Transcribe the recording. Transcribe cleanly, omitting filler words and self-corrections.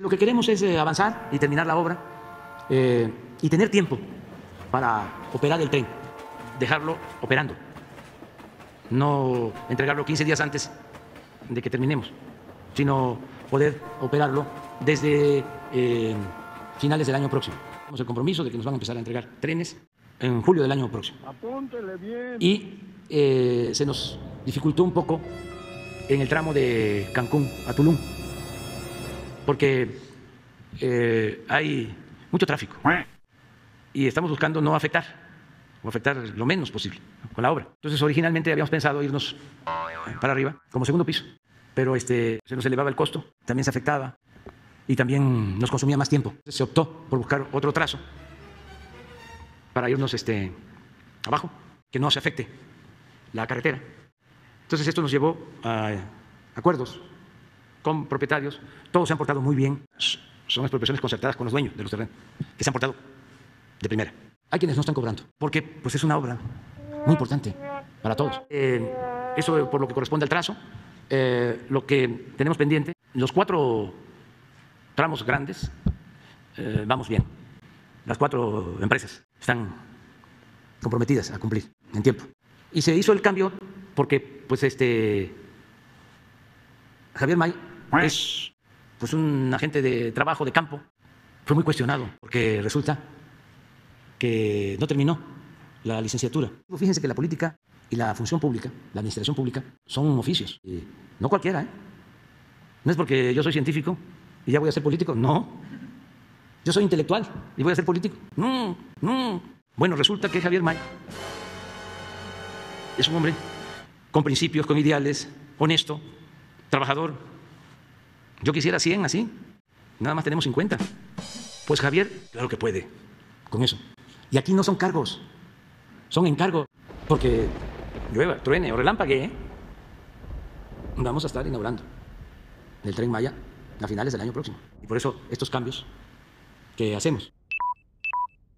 Lo que queremos es avanzar y terminar la obra y tener tiempo para operar el tren, dejarlo operando, no entregarlo 15 días antes de que terminemos, sino poder operarlo desde finales del año próximo. Tenemos el compromiso de que nos van a empezar a entregar trenes en julio del año próximo. Apúntele bien. Y se nos dificultó un poco en el tramo de Cancún a Tulum, porque hay mucho tráfico y estamos buscando no afectar o afectar lo menos posible con la obra. Entonces originalmente habíamos pensado irnos para arriba como segundo piso, pero se nos elevaba el costo, también se afectaba y también nos consumía más tiempo. Se optó por buscar otro trazo para irnos abajo, que no se afecte la carretera. Entonces esto nos llevó a acuerdos con propietarios. Todos se han portado muy bien. Son expropiaciones concertadas con los dueños de los terrenos, que se han portado de primera. Hay quienes no están cobrando, porque pues, es una obra muy importante para todos. Eso por lo que corresponde al trazo. Lo que tenemos pendiente, los 4 tramos grandes, vamos bien. Las 4 empresas están comprometidas a cumplir en tiempo. Y se hizo el cambio porque pues, Javier May es pues, un agente de trabajo de campo. Fue muy cuestionado porque resulta que no terminó la licenciatura. Fíjense que la política y la función pública, la administración pública, son oficios. Y no cualquiera, ¿eh? No es porque yo soy científico y ya voy a ser político. No. Yo soy intelectual y voy a ser político. No, no. Bueno, resulta que Javier May es un hombre con principios, con ideales, honesto, trabajador. Yo quisiera 100 así, nada más tenemos 50. Pues Javier, claro que puede con eso. Y aquí no son cargos, son encargos, porque llueva, truene o relámpague, ¿eh? Vamos a estar inaugurando el Tren Maya a finales del año próximo. Y por eso estos cambios que hacemos.